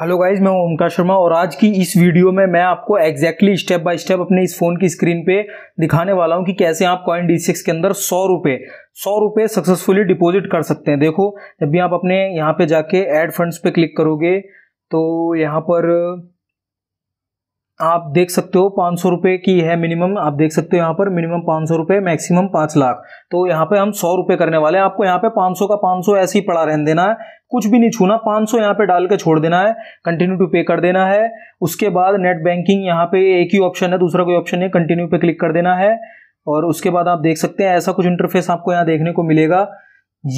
Hello guys, मैं ओमकार शर्मा और आज की इस वीडियो में मैं आपको एग्जैक्टली स्टेप बाय स्टेप अपने इस फ़ोन की स्क्रीन पे दिखाने वाला हूं कि कैसे आप CoinDCX के अंदर ₹100 सक्सेसफुली डिपॉजिट कर सकते हैं। देखो, जब भी आप अपने यहां पे जाके ऐड फंड्स पे क्लिक करोगे तो यहां पर आप देख सकते हो ₹500 की है मिनिमम। आप देख सकते हो यहाँ पर मिनिमम ₹500, मैक्सिमम 5 लाख। तो यहाँ पे हम ₹100 करने वाले हैं। आपको यहाँ पे 500 का 500 ऐसे ही पड़ा रहने देना है, कुछ भी नहीं छूना। 500 यहाँ पे डाल के छोड़ देना है, कंटिन्यू टू पे कर देना है। उसके बाद नेट बैंकिंग, यहाँ पे एक ही ऑप्शन है, दूसरा कोई ऑप्शन नहीं, कंटिन्यू पे क्लिक कर देना है। और उसके बाद आप देख सकते हैं ऐसा कुछ इंटरफेस आपको यहाँ देखने को मिलेगा।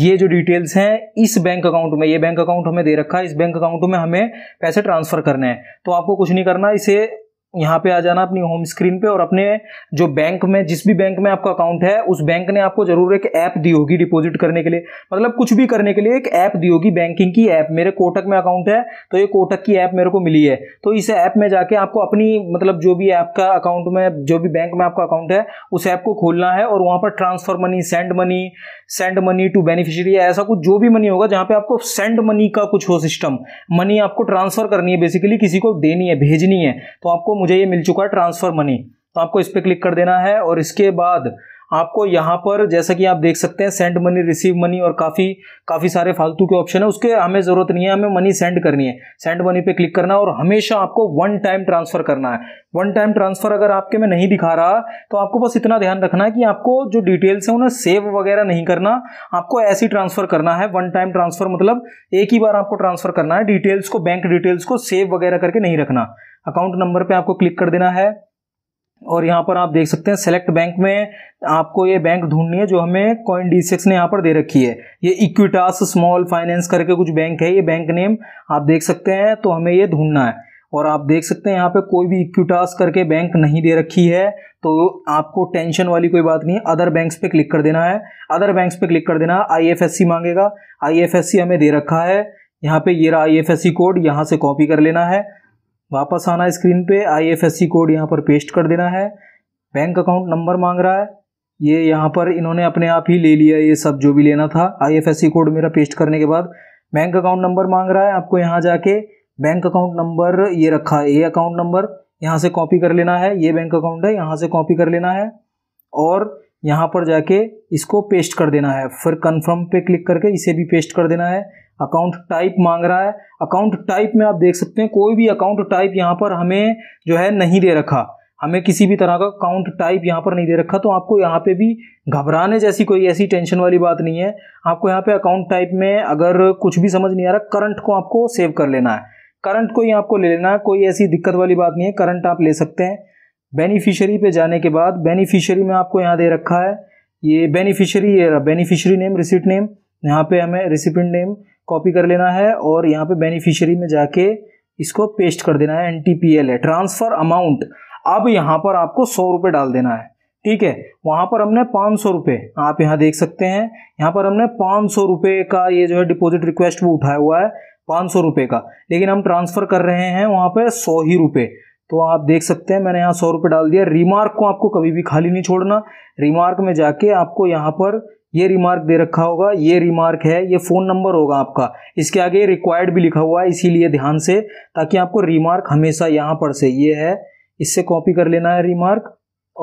ये जो डिटेल्स हैं इस बैंक अकाउंट में, ये बैंक अकाउंट हमें दे रखा है, इस बैंक अकाउंट में हमें पैसे ट्रांसफर करने हैं। तो आपको कुछ नहीं करना, इसे यहाँ पे आ जाना अपनी होम स्क्रीन पे और अपने जो बैंक में, जिस भी बैंक में आपका अकाउंट है, उस बैंक ने आपको जरूर एक ऐप दी होगी डिपॉजिट करने के लिए। मतलब कुछ भी करने के लिए एक ऐप दी होगी, बैंकिंग की ऐप। मेरे कोटक में अकाउंट है तो ये कोटक की ऐप मेरे को मिली है। तो इस ऐप में जाके आपको अपनी, मतलब जो भी ऐप का अकाउंट में, जो भी बैंक में आपका अकाउंट है, उस ऐप को खोलना है और वहाँ पर transfer money, send money, send money to beneficiary, ऐसा कुछ जो भी मनी होगा जहाँ पे आपको सेंड मनी का कुछ हो सिस्टम। मनी आपको ट्रांसफर करनी है, बेसिकली किसी को देनी है, भेजनी है। तो आपको, मुझे ये मिल चुका है ट्रांसफर मनी, तो आपको इस पे क्लिक कर देना है। और इसके बाद आपको यहाँ पर, जैसा कि आप देख सकते हैं, सेंड मनी, रिसीव मनी और काफ़ी सारे फालतू के ऑप्शन है। उसके हमें ज़रूरत नहीं है, हमें मनी सेंड करनी है, सेंड मनी पे क्लिक करना है। और हमेशा आपको वन टाइम ट्रांसफ़र करना है। वन टाइम ट्रांसफ़र अगर आपके में नहीं दिखा रहा तो आपको बस इतना ध्यान रखना है कि आपको जो डिटेल्स हैं उन्हें सेव वगैरह नहीं करना, आपको ऐसे ही ट्रांसफ़र करना है। वन टाइम ट्रांसफ़र मतलब एक ही बार आपको ट्रांसफ़र करना है। डिटेल्स को, बैंक डिटेल्स को सेव वगैरह करके नहीं रखना। अकाउंट नंबर पर आपको क्लिक कर देना है और यहाँ पर आप देख सकते हैं सेलेक्ट बैंक में आपको ये बैंक ढूंढनी है जो हमें CoinDCX ने यहाँ पर दे रखी है। ये इक्विटास स्मॉल फाइनेंस करके कुछ बैंक है, ये बैंक नेम आप देख सकते हैं। तो हमें ये ढूंढना है और आप देख सकते हैं यहाँ पे कोई भी इक्विटास करके बैंक नहीं दे रखी है, तो आपको टेंशन वाली कोई बात नहीं है। अदर बैंक्स पे क्लिक कर देना है, अदर बैंक्स पे क्लिक कर देना है। IFSC मांगेगा, IFSC हमें दे रखा है। यहाँ पे ये रहा IFSC कोड, यहाँ से कॉपी कर लेना है, वापस आना स्क्रीन पे, IFSC कोड यहाँ पर पेस्ट कर देना है। बैंक अकाउंट नंबर मांग रहा है, ये यहाँ पर इन्होंने अपने आप ही ले लिया, ये सब जो भी लेना था। IFSC कोड मेरा पेस्ट करने के बाद बैंक अकाउंट नंबर मांग रहा है, आपको यहाँ जाके बैंक अकाउंट नंबर ये रखा है, ये अकाउंट नंबर यहाँ से कॉपी कर लेना है। ये बैंक अकाउंट है, यहाँ से कॉपी कर लेना है और यहाँ पर जाके इसको पेस्ट कर देना है। फिर कन्फर्म पे क्लिक करके इसे भी पेस्ट कर देना है। अकाउंट टाइप मांग रहा है, अकाउंट टाइप में आप देख सकते हैं कोई भी अकाउंट टाइप यहाँ पर हमें जो है नहीं दे रखा, हमें किसी भी तरह का अकाउंट टाइप यहाँ पर नहीं दे रखा। तो आपको यहाँ पे भी घबराने जैसी कोई ऐसी टेंशन वाली बात नहीं है। आपको यहाँ पे अकाउंट टाइप में अगर कुछ भी समझ नहीं आ रहा, करंट को आपको सेव कर लेना है, करंट को ही आपको ले लेना है, कोई ऐसी दिक्कत वाली बात नहीं है, करंट आप ले सकते हैं। बेनिफिशियरी पे जाने के बाद बेनिफिशियरी में आपको यहाँ दे रखा है, ये बेनिफिशियरी, ये रहा बेनिफिशियरी नेम, रिसिप्ट नेम, यहाँ पे हमें रिसिपेंट नेम कॉपी कर लेना है और यहाँ पे बेनिफिशियरी में जाके इसको पेस्ट कर देना है। NTPL है, ट्रांसफ़र अमाउंट। अब यहाँ पर आपको ₹100 डाल देना है, ठीक है। वहाँ पर हमने ₹500, आप यहाँ देख सकते हैं, यहाँ पर हमने ₹500 का ये जो है डिपॉजिट रिक्वेस्ट वो उठाया हुआ है, ₹500 का, लेकिन हम ट्रांसफ़र कर रहे हैं वहाँ पर ₹100 ही। तो आप देख सकते हैं मैंने यहाँ ₹100 डाल दिया। रिमार्क को आपको कभी भी खाली नहीं छोड़ना, रिमार्क में जाके आपको यहाँ पर ये रिमार्क दे रखा होगा, ये रिमार्क है, ये फ़ोन नंबर होगा आपका, इसके आगे रिक्वायर्ड भी लिखा हुआ है, इसीलिए ध्यान से, ताकि आपको रिमार्क हमेशा यहाँ पर से, ये है, इससे कॉपी कर लेना है रिमार्क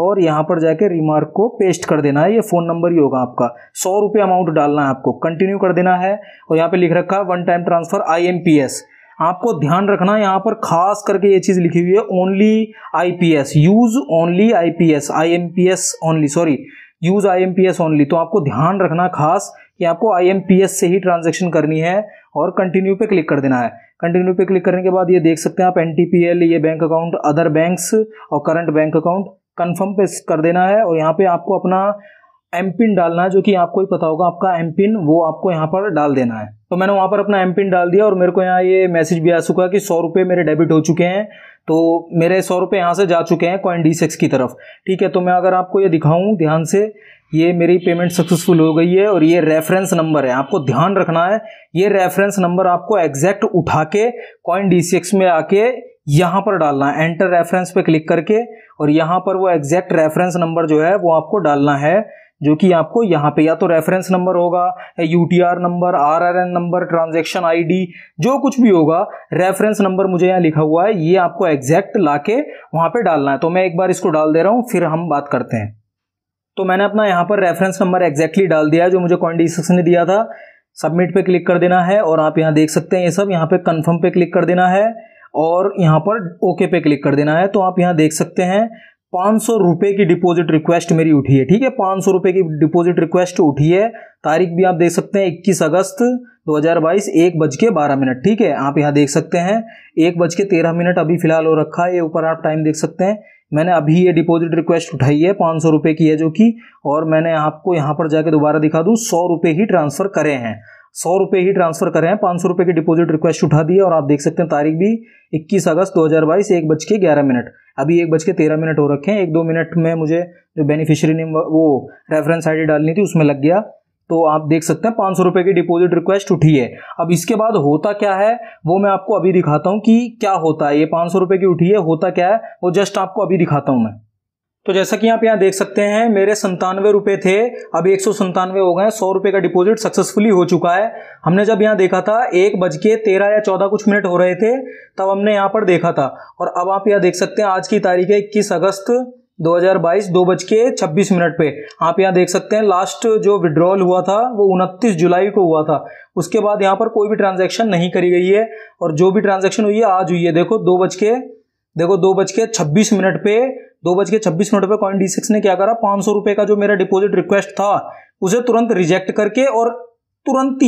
और यहाँ पर जाके रिमार्क को पेस्ट कर देना है। ये फ़ोन नंबर ही होगा आपका, ₹100 अमाउंट डालना है आपको, कंटिन्यू कर देना है। और यहाँ पर लिख रखा है वन टाइम ट्रांसफ़र IMPS, आपको ध्यान रखना, यहाँ पर खास करके ये चीज़ लिखी हुई है, only IPS, use only IPS, IMPS only, sorry, use IMPS only. तो आपको ध्यान रखना खास कि आपको IMPS से ही ट्रांजैक्शन करनी है और कंटिन्यू पे क्लिक कर देना है। कंटिन्यू पे क्लिक करने के बाद ये देख सकते हैं आप NTPL, ये बैंक अकाउंट, अदर बैंक्स और करंट बैंक अकाउंट, कन्फर्म पे कर देना है। और यहाँ पे आपको अपना MPIN डालना है, जो कि आपको ही पता होगा आपका MPIN, वो आपको यहाँ पर डाल देना है। तो मैंने वहाँ पर अपना MPIN डाल दिया और मेरे को यहाँ ये मैसेज भी आ चुका है कि ₹100 मेरे डेबिट हो चुके हैं। तो मेरे ₹100 यहाँ से जा चुके हैं CoinDCX की तरफ, ठीक है। तो मैं अगर आपको ये दिखाऊँ ध्यान से, ये मेरी पेमेंट सक्सेसफुल हो गई है। और ये रेफरेंस नंबर है, आपको ध्यान रखना है, ये रेफरेंस नंबर आपको एग्जैक्ट उठा के CoinDCX में आके यहाँ पर डालना है, एंटर रेफरेंस पे क्लिक करके, और यहाँ पर वो एग्जैक्ट रेफरेंस नंबर जो है वो आपको डालना है, जो कि आपको यहाँ पे या तो रेफरेंस नंबर होगा, UTR number, RRN number, transaction ID, जो कुछ भी होगा, रेफरेंस नंबर मुझे यहाँ लिखा हुआ है, ये आपको एग्जैक्ट लाके वहाँ पे डालना है। तो मैं एक बार इसको डाल दे रहा हूँ, फिर हम बात करते हैं। तो मैंने अपना यहाँ पर रेफरेंस नंबर एग्जैक्टली डाल दिया है जो मुझे CoinDCX ने दिया था। सबमिट पे क्लिक कर देना है और आप यहाँ देख सकते हैं ये सब। यहाँ पे कन्फर्म पे क्लिक कर देना है और यहाँ पर ओके पे क्लिक कर देना है। तो आप यहाँ देख सकते हैं 500 रुपये की डिपॉजिट रिक्वेस्ट मेरी उठी है, ठीक है, 500 रुपये की डिपॉजिट रिक्वेस्ट उठी है। तारीख भी आप देख सकते हैं 21 अगस्त 2022 1:12। ठीक है, आप यहाँ देख सकते हैं 1:13 अभी फिलहाल हो रखा है। ये ऊपर आप टाइम देख सकते हैं, मैंने अभी ये डिपॉजिट रिक्वेस्ट उठाई है 500 रुपये की है जो कि, और मैंने आपको यहाँ पर जाके दोबारा दिखा दूँ, 100 रुपये ही ट्रांसफर करे हैं, 100 रुपये ही ट्रांसफर करे हैं, 500 रुपये की डिपॉजिट रिक्वेस्ट उठा दी है। और आप देख सकते हैं तारीख भी 21 अगस्त 2022 1:11। अभी 1:13 हो रखे हैं। 1-2 मिनट में मुझे जो बेनिफिशियरी नेम वो रेफरेंस आईडी डालनी थी उसमें लग गया। तो आप देख सकते हैं 500 रुपये की डिपॉजिट रिक्वेस्ट उठी है। अब इसके बाद होता क्या है वो मैं आपको अभी दिखाता हूँ कि क्या होता है। ये 500 रुपये की उठी है, होता क्या है वो जस्ट आपको अभी दिखाता हूँ मैं। तो जैसा कि आप यहाँ देख सकते हैं मेरे 97 रुपये थे, अब 197 हो गए। 100 रुपये का डिपॉजिट सक्सेसफुली हो चुका है। हमने जब यहाँ देखा था 1:13 या 14 कुछ मिनट हो रहे थे, तब हमने यहाँ पर देखा था। और अब आप यहाँ देख सकते हैं आज की तारीख है 21 अगस्त 2022 2:26 पे। आप यहाँ देख सकते हैं लास्ट जो विड्रॉल हुआ था वो 29 जुलाई को हुआ था। उसके बाद यहाँ पर कोई भी ट्रांजैक्शन नहीं करी गई है और जो भी ट्रांजैक्शन हुई है आज हुई है। देखो 2:26 पे, 2:26 पे CoinDCX ने क्या करा, 500 रुपये का जो मेरा डिपॉजिट रिक्वेस्ट था उसे तुरंत रिजेक्ट करके और तुरंत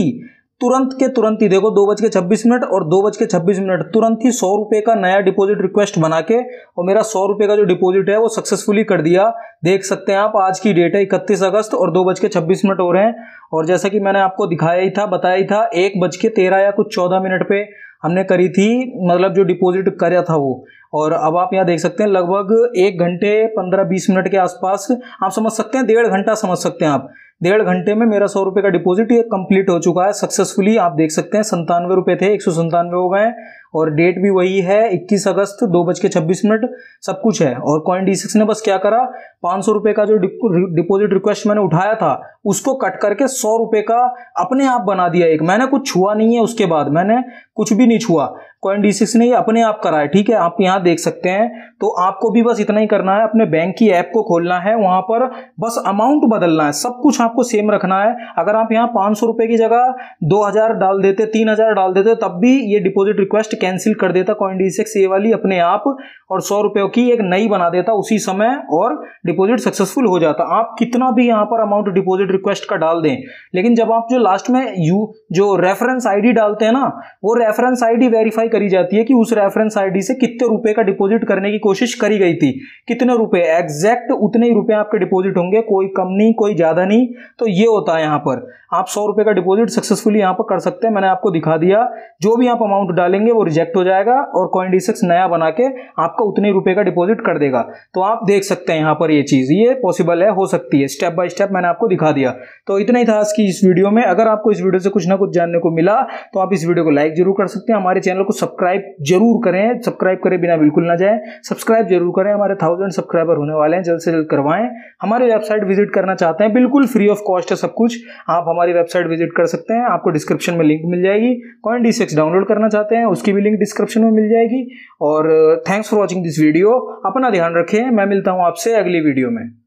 ही देखो 2:26 और 2:26 तुरंत ही 100 रुपये का नया डिपॉजिट रिक्वेस्ट बना के और मेरा 100 रुपये का जो डिपॉजिट है वो सक्सेसफुली कर दिया। देख सकते हैं आप आज की डेट है 31 अगस्त और 2:26 हो रहे हैं। और जैसा कि मैंने आपको दिखाया ही था, बताया ही था, 1:13 या कुछ 14 पे हमने करी थी, मतलब जो डिपॉजिट करा था वो। और अब आप यहाँ देख सकते हैं लगभग 1 घंटे 15-20 मिनट के आसपास, आप समझ सकते हैं 1.5 घंटा समझ सकते हैं आप, 1.5 घंटे में मेरा 100 रुपये का डिपॉजिट ये कंप्लीट हो चुका है सक्सेसफुली। आप देख सकते हैं 97 रुपये थे 197 हो गए और डेट भी वही है 21 अगस्त 2:26, सब कुछ है। और CoinDCX ने बस क्या करा, 500 रुपये का जो डिपॉजिट रिक्वेस्ट मैंने उठाया था उसको कट करके 100 रुपये का अपने आप बना दिया। एक मैंने कुछ छुआ नहीं है, उसके बाद मैंने कुछ भी नहीं छुआ, CoinDCX ने ये अपने आप करा है। ठीक है, आप यहाँ देख सकते हैं। तो आपको भी बस इतना ही करना है, अपने बैंक की ऐप को खोलना है, वहाँ पर बस अमाउंट बदलना है, सब कुछ आपको सेम रखना है। अगर आप यहाँ 500 रुपये की जगह 2000 डाल देते, 3000 डाल देते, तब भी ये डिपॉजिट रिक्वेस्ट कैंसिल कर देता CoinDCX ये वाली अपने आप, और 100 रुपये की एक नई बना देता उसी समय और डिपॉजिट सक्सेसफुल हो जाता। आप कितना भी यहाँ पर अमाउंट डिपॉजिट रिक्वेस्ट का डाल दें, लेकिन जब आप जो लास्ट में जो रेफरेंस आईडी डालते हैं ना, वो रेफरेंस आईडी वेरीफाई करी जाती है कि उस रेफरेंस आईडी से कितने रुपए का डिपॉजिट करने की कोशिश करी गई थी, कितने रुपए, एग्जैक्ट उतने ही रुपए आपके डिपॉजिट होंगे, कोई कम नहीं, कोई ज्यादा नहीं। तो ये होता है यहाँ पर। आप 100 रुपये का डिपॉजिट सक्सेसफुली यहाँ पर कर सकते हैं, मैंने आपको दिखा दिया। जो भी आप अमाउंट डालेंगे वो रिजेक्ट हो जाएगा और CoinDCX नया बना के आपका उतने रुपए का डिपॉजिट कर देगा। तो आप देख सकते हैं यहाँ पर ये चीज, ये पॉसिबल है, हो सकती है, स्टेप बाय स्टेप मैंने आपको दिखा दिया। तो इतना ही था आज की इस वीडियो में। अगर आपको इस वीडियो से कुछ ना कुछ जानने को मिला तो आप इस वीडियो को लाइक जरूर कर सकते हैं, हमारे चैनल को सब्सक्राइब जरूर करें, सब्सक्राइब करें बिना बिल्कुल ना जाए, सब्सक्राइब जरूर करें। हमारे 1000 सब्सक्राइबर होने वाले हैं, जल्द से जल्द करवाएं। हमारी वेबसाइट विजिट करना चाहते हैं, बिल्कुल फ्री ऑफ कॉस्ट है सब कुछ, आप हमारी वेबसाइट विजिट कर सकते हैं, आपको डिस्क्रिप्शन में लिंक मिल जाएगी। CoinDCX डाउनलोड करना चाहते हैं उसकी भी लिंक डिस्क्रिप्शन में मिल जाएगी। और thanks for watching this video, अपना ध्यान रखें, मैं मिलता हूँ आपसे अगली वीडियो में।